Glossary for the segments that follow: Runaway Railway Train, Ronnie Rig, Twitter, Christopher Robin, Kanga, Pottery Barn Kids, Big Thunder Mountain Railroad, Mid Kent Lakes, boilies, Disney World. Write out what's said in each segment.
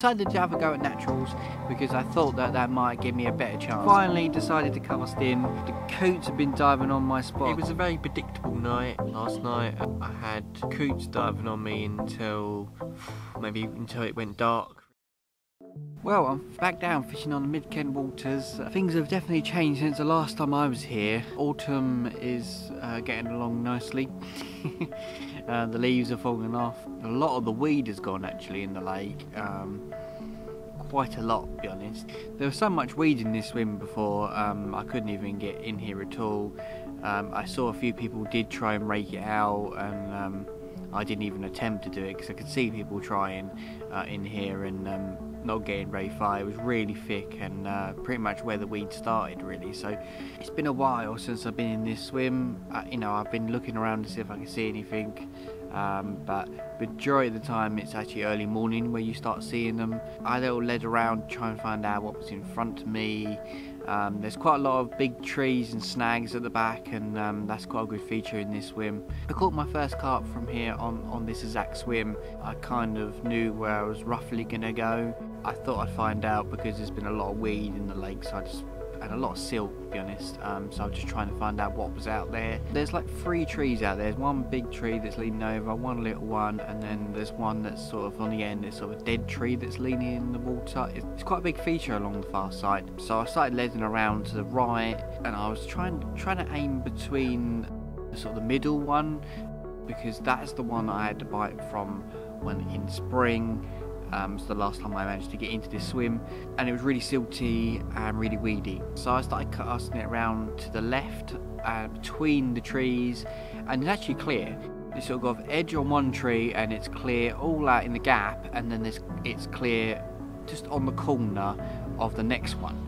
Decided to have a go at naturals because I thought that might give me a better chance. Finally decided to cast in. The coots have been diving on my spot. It was a very predictable night. Last night I had coots diving on me until it went dark. Well, I'm back down fishing on the Mid-Kent waters. Things have definitely changed since the last time I was here. Autumn is getting along nicely. The leaves are falling off. A lot of the weed has gone actually in the lake. Quite a lot, to be honest. There was so much weed in this swim before, I couldn't even get in here at all. I saw a few people did try and rake it out, and I didn't even attempt to do it because I could see people trying in here and not getting very far. It was really thick and pretty much where the weed started, really. So it's been a while since I've been in this swim. You know, I've been looking around to see if I can see anything, but majority of the time it's actually early morning where you start seeing them. I little led around to try and find out what was in front of me. There's quite a lot of big trees and snags at the back, and that's quite a good feature in this swim. I caught my first carp from here on this exact swim. I kind of knew where I was roughly gonna go. I thought I'd find out because there's been a lot of weed in the lake, so I just, and a lot of silt, to be honest, so I'm just trying to find out what was out there. There's like 3 trees out there. There's one big tree that's leaning over, one little one, and then there's one that's sort of on the end. It's sort of a dead tree that's leaning in the water. It's quite a big feature along the far side. So I started leading around to the right, and I was trying to aim between sort of the middle one, because that's the one I had to bite from when in spring. It's the last time I managed to get into this swim, and it was really silty and really weedy. So I started casting it around to the left, between the trees, and it's actually clear. It's sort of got an edge on one tree, and it's clear all out in the gap, and then it's clear just on the corner of the next one.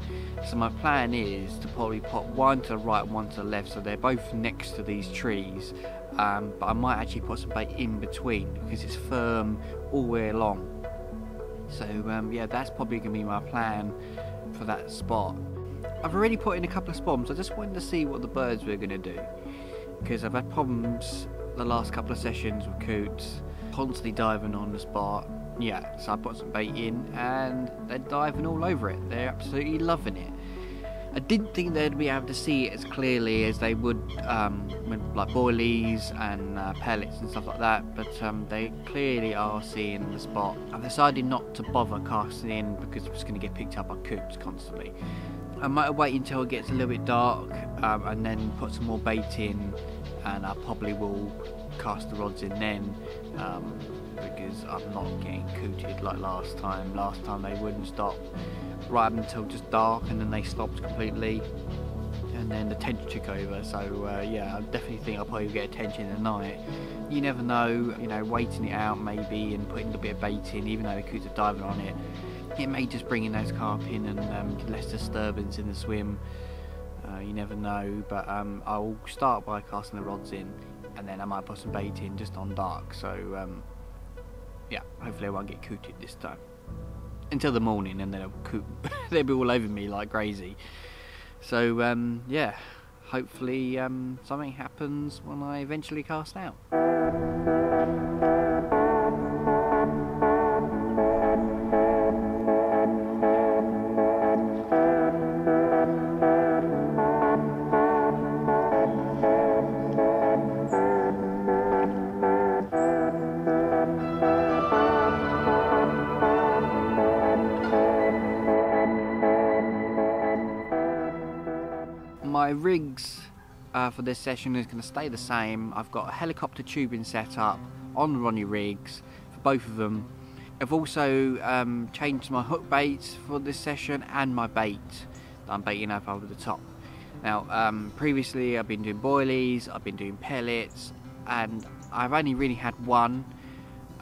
So my plan is to probably pop one to the right, one to the left, so they're both next to these trees. But I might actually put some bait in between because it's firm all the way along. So yeah, that's probably going to be my plan for that spot. I've already put in a couple of spawns. I just wanted to see what the birds were going to do, because I've had problems the last couple of sessions with coots constantly diving on the spot. Yeah, so I put some bait in and they're diving all over it. They're absolutely loving it. I didn't think they'd be able to see it as clearly as they would with like boilies and pellets and stuff like that, but they clearly are seeing the spot. I've decided not to bother casting in because I'm just going to get picked up by coots constantly. I might wait until it gets a little bit dark and then put some more bait in, and I probably will cast the rods in then, because I'm not getting cooted like last time. Last time they wouldn't stop right until just dark, and then they stopped completely, and then the tension took over. So yeah, I definitely think I'll probably get a tension in the night. You never know, you know, waiting it out maybe and putting a bit of bait in, even though the coots are diving on it, it may just bring in those carp in and less disturbance in the swim. You never know, but I'll start by casting the rods in, and then I might put some bait in just on dark. So yeah, hopefully I won't get cooted this time. Until the morning, and then they'll be all over me like crazy. So yeah, hopefully something happens when I eventually cast out. My rigs for this session is going to stay the same. I've got a helicopter tubing set up on Ronnie rigs for both of them. I've also changed my hook baits for this session and my bait that I'm baiting up over the top. Now previously I've been doing boilies, I've been doing pellets, and I've only really had one.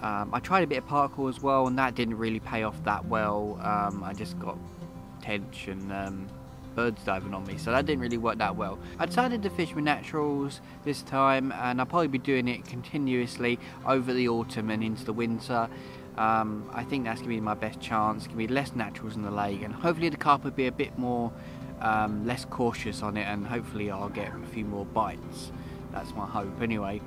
I tried a bit of parkour as well, and that didn't really pay off that well. I just got tension. Birds diving on me, so that didn't really work that well. I decided to fish with naturals this time, and I'll probably be doing it continuously over the autumn and into the winter. I think that's going to be my best chance. It's going to be less naturals in the lake, and hopefully the carp will be a bit more less cautious on it, and hopefully I'll get a few more bites. That's my hope anyway.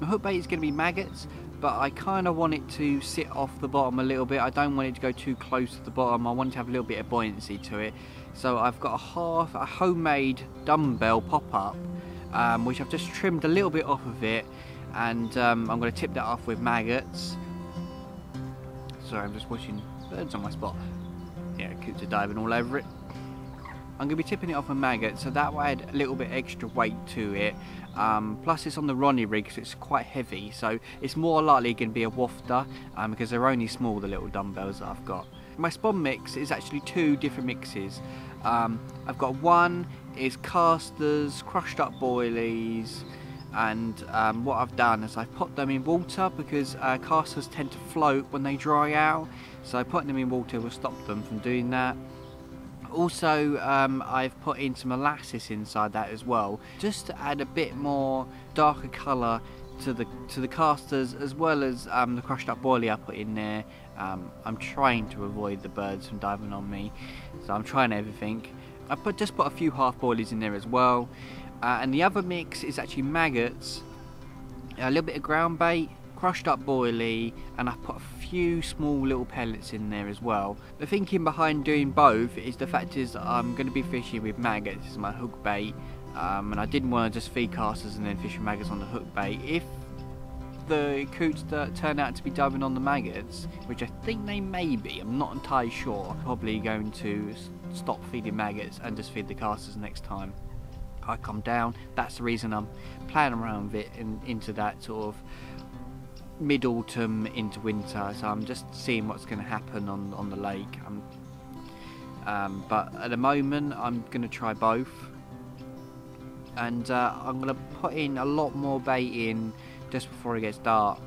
My hook bait is going to be maggots, but I kind of want it to sit off the bottom a little bit. I don't want it to go too close to the bottom. I want it to have a little bit of buoyancy to it. So I've got a homemade dumbbell pop-up, which I've just trimmed a little bit off of it, and I'm going to tip that off with maggots. Sorry, I'm just watching birds on my spot. Yeah, coots are diving all over it. I'm going to be tipping it off a maggot, so that will add a little bit extra weight to it. Plus it's on the Ronnie Rig, so it's quite heavy, so it's more likely going to be a wafter, because they're only small, the little dumbbells that I've got. My spawn mix is actually two different mixes. I've got one is casters, crushed up boilies, and what I've done is I've put them in water, because casters tend to float when they dry out, so putting them in water will stop them from doing that. Also, I've put in some molasses inside that as well, just to add a bit more darker colour to the casters, as well as the crushed up boilie I put in there. I'm trying to avoid the birds from diving on me, so I'm trying everything. I just put a few half boilies in there as well, and the other mix is actually maggots, a little bit of ground bait, crushed up boilie, and I put a few small little pellets in there as well. The thinking behind doing both is the fact is that I'm going to be fishing with maggots as my hook bait, and I didn't want to just feed casters and then fish with maggots on the hook bait. If the coots that turn out to be diving on the maggots, which I think they may be, I'm not entirely sure, I'm probably going to stop feeding maggots and just feed the casters next time I come down. That's the reason I'm playing around with it and into that sort of mid-autumn into winter, so I'm just seeing what's going to happen on the lake. But at the moment I'm going to try both, and I'm going to put in a lot more bait in just before it gets dark.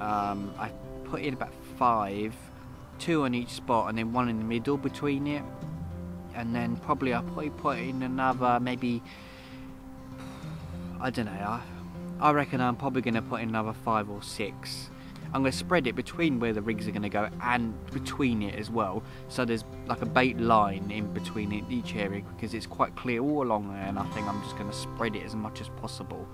I put in about 5, 2 on each spot and then one in the middle between it, and then probably I'll probably put in another, maybe, I don't know, I reckon I'm probably going to put in another 5 or 6. I'm going to spread it between where the rigs are going to go and between it as well. So there's like a bait line in between each area, because it's quite clear all along there, and I think I'm just going to spread it as much as possible.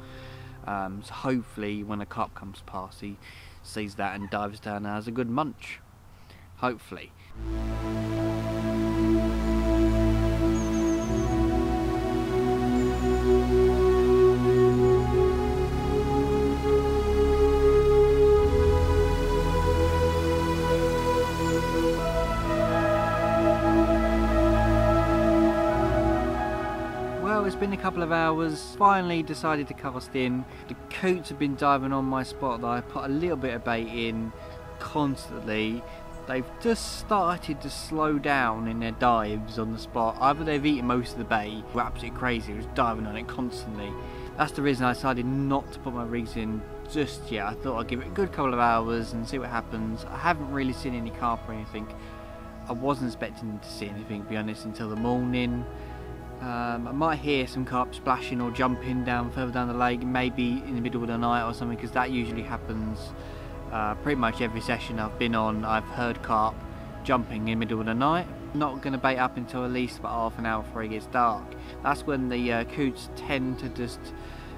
So hopefully when a carp comes past, he sees that and dives down and has a good munch. Hopefully. It's been a couple of hours, finally decided to cast in. The coots have been diving on my spot that I put a little bit of bait in constantly. They've just started to slow down in their dives on the spot. Either they've eaten most of the bait, we're absolutely crazy, we're diving on it constantly. That's the reason I decided not to put my rigs in just yet. I thought I'd give it a good couple of hours and see what happens. I haven't really seen any carp or anything. I wasn't expecting to see anything, to be honest, until the morning. I might hear some carp splashing or jumping down further down the lake, maybe in the middle of the night or something, because that usually happens pretty much every session I've been on. I've heard carp jumping in the middle of the night. Not going to bait up until at least about half an hour before it gets dark. That's when the coots tend to just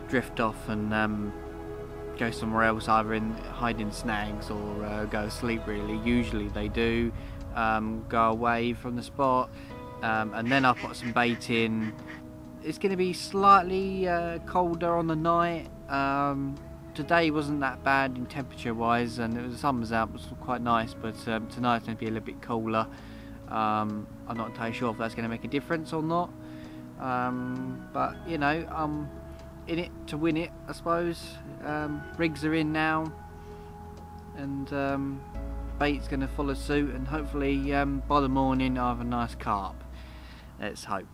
drift off and go somewhere else, either hide in snags or go to sleep really. Usually they do go away from the spot. And then I'll put some bait in. It's going to be slightly colder on the night. Today wasn't that bad in temperature wise, and the sun was out, it was quite nice, but tonight's going to be a little bit cooler. I'm not entirely sure if that's going to make a difference or not, but you know, I'm in it to win it, I suppose. Rigs are in now, and bait's going to follow suit, and hopefully by the morning I'll have a nice carp. Let's hope.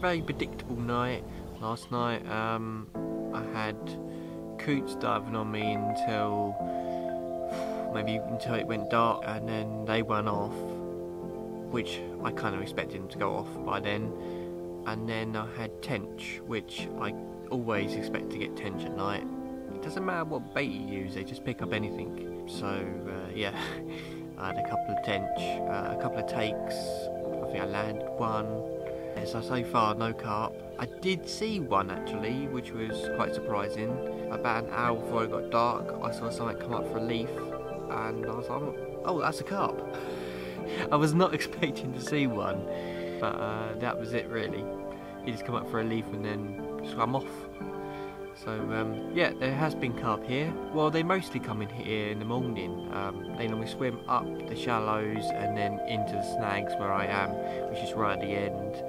very predictable night. Last night I had coots diving on me until it went dark, and then they went off, which I kind of expected them to go off by then. And then I had tench, which I always expect to get tench at night. It doesn't matter what bait you use, they just pick up anything. So yeah, I had a couple of tench, a couple of takes, I think I landed one. Yeah, so far no carp. I did see one actually, which was quite surprising. About an hour before it got dark, I saw something come up for a leaf and I was like, oh, that's a carp. I was not expecting to see one, but that was it really. He just come up for a leaf and then swam off. So yeah, there has been carp here. Well, they mostly come in here in the morning. They normally swim up the shallows and then into the snags where I am, which is right at the end.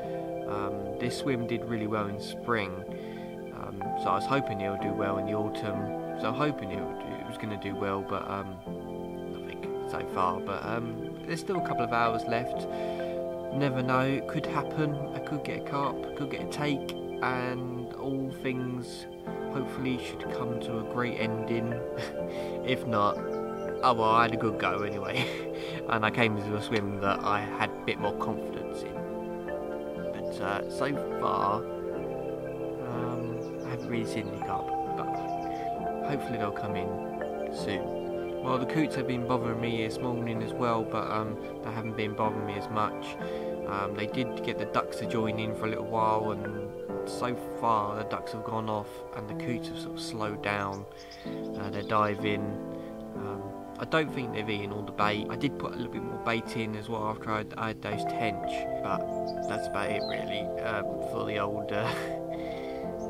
This swim did really well in spring, so I was hoping it would do well in the autumn. So I was hoping it was going to do well, but nothing so far. But there's still a couple of hours left. Never know, it could happen. I could get a carp, could get a take, and all things hopefully should come to a great ending. If not, oh well, I had a good go anyway. And I came into a swim that I had a bit more confidence in. But so far, I haven't really seen any carp, but hopefully they'll come in soon. Well, the coots have been bothering me this morning as well, but they haven't been bothering me as much. They did get the ducks to join in for a little while, and so far the ducks have gone off and the coots have sort of slowed down. They're diving. I don't think they've eaten all the bait. I did put a little bit more bait in as well after I had those tench, but that's about it really for the old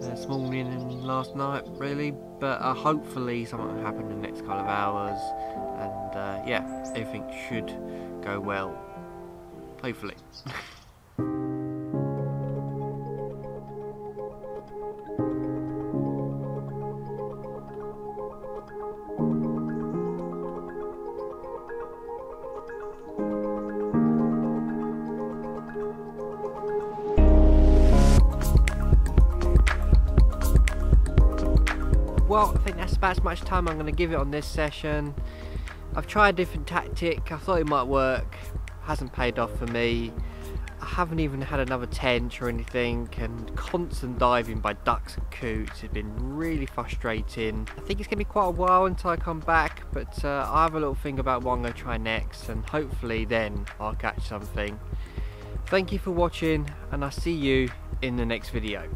this morning and last night really. But hopefully something will happen in the next couple of hours, and yeah, everything should go well, hopefully. Well, I think that's about as much time I'm going to give it on this session. I've tried a different tactic, I thought it might work, hasn't paid off for me. I haven't even had another tench or anything, and constant diving by ducks and coots has been really frustrating. I think it's going to be quite a while until I come back, but I have a little thing about what I'm going to try next, and hopefully then I'll catch something. Thank you for watching, and I'll see you in the next video.